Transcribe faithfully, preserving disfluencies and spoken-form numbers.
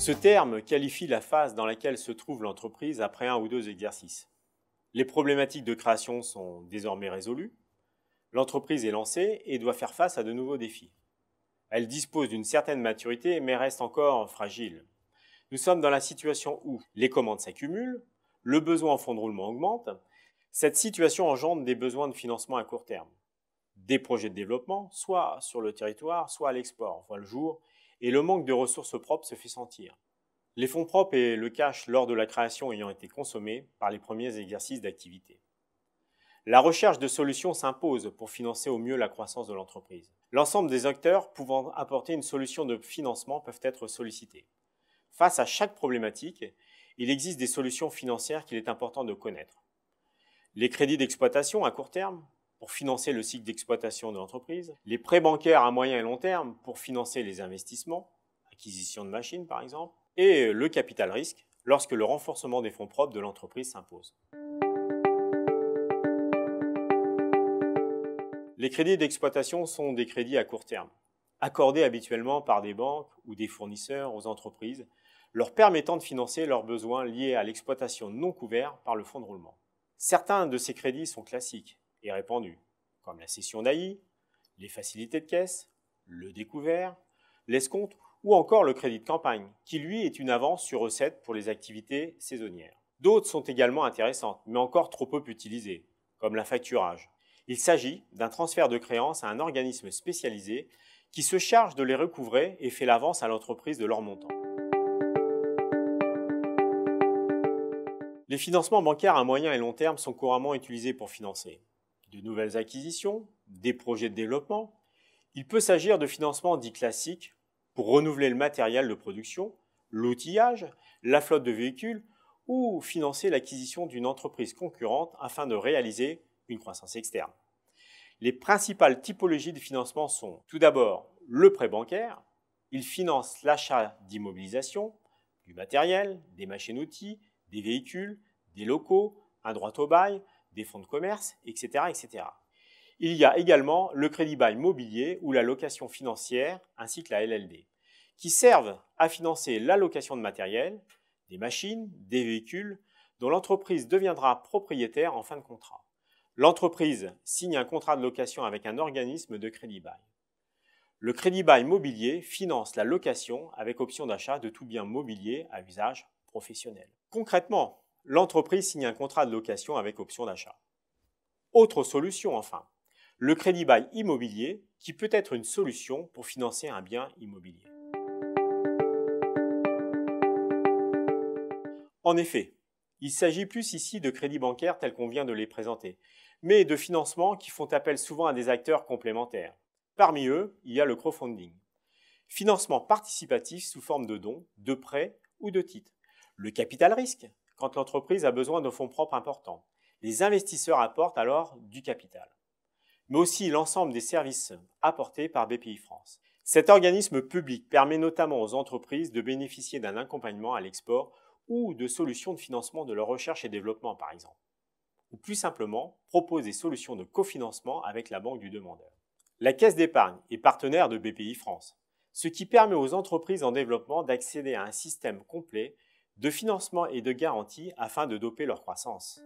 Ce terme qualifie la phase dans laquelle se trouve l'entreprise après un ou deux exercices. Les problématiques de création sont désormais résolues, l'entreprise est lancée et doit faire face à de nouveaux défis. Elle dispose d'une certaine maturité mais reste encore fragile. Nous sommes dans la situation où les commandes s'accumulent, le besoin en fonds de roulement augmente. Cette situation engendre des besoins de financement à court terme, des projets de développement, soit sur le territoire, soit à l'export, voit le jour, et le manque de ressources propres se fait sentir. Les fonds propres et le cash lors de la création ayant été consommés par les premiers exercices d'activité. La recherche de solutions s'impose pour financer au mieux la croissance de l'entreprise. L'ensemble des acteurs pouvant apporter une solution de financement peuvent être sollicités. Face à chaque problématique, il existe des solutions financières qu'il est important de connaître. Les crédits d'exploitation à court terme, pour financer le cycle d'exploitation de l'entreprise. Les prêts bancaires à moyen et long terme, pour financer les investissements, acquisition de machines par exemple. Et le capital risque, lorsque le renforcement des fonds propres de l'entreprise s'impose. Les crédits d'exploitation sont des crédits à court terme, accordés habituellement par des banques ou des fournisseurs aux entreprises, leur permettant de financer leurs besoins liés à l'exploitation non couverte par le fonds de roulement. Certains de ces crédits sont classiques et répandus, comme la cession d'A I, les facilités de caisse, le découvert, l'escompte ou encore le crédit de campagne, qui lui est une avance sur recette pour les activités saisonnières. D'autres sont également intéressantes, mais encore trop peu utilisées, comme l'infacturage. Il s'agit d'un transfert de créances à un organisme spécialisé qui se charge de les recouvrer et fait l'avance à l'entreprise de leur montant. Les financements bancaires à moyen et long terme sont couramment utilisés pour financer de nouvelles acquisitions, des projets de développement. Il peut s'agir de financements dits classiques pour renouveler le matériel de production, l'outillage, la flotte de véhicules ou financer l'acquisition d'une entreprise concurrente afin de réaliser une croissance externe. Les principales typologies de financement sont tout d'abord le prêt bancaire. Il finance l'achat d'immobilisation, du matériel, des machines-outils, des véhicules, des locaux, un droit au bail, des fonds de commerce, et cetera, et cetera. Il y a également le crédit bail mobilier ou la location financière ainsi que la L L D qui servent à financer la location de matériel, des machines, des véhicules dont l'entreprise deviendra propriétaire en fin de contrat. L'entreprise signe un contrat de location avec un organisme de crédit bail. Le crédit bail mobilier finance la location avec option d'achat de tout bien mobilier à usage professionnel. Concrètement, l'entreprise signe un contrat de location avec option d'achat. Autre solution enfin, le crédit bail immobilier qui peut être une solution pour financer un bien immobilier. En effet, il s'agit plus ici de crédits bancaires tels qu'on vient de les présenter, mais de financements qui font appel souvent à des acteurs complémentaires. Parmi eux, il y a le crowdfunding, financement participatif sous forme de dons, de prêts ou de titres. Le capital risque, quand l'entreprise a besoin de fonds propres importants. Les investisseurs apportent alors du capital, mais aussi l'ensemble des services apportés par B P I France. Cet organisme public permet notamment aux entreprises de bénéficier d'un accompagnement à l'export ou de solutions de financement de leur recherche et développement par exemple, ou plus simplement propose des solutions de cofinancement avec la banque du demandeur. La Caisse d'Épargne est partenaire de B P I France, ce qui permet aux entreprises en développement d'accéder à un système complet de financement et de garantie afin de doper leur croissance.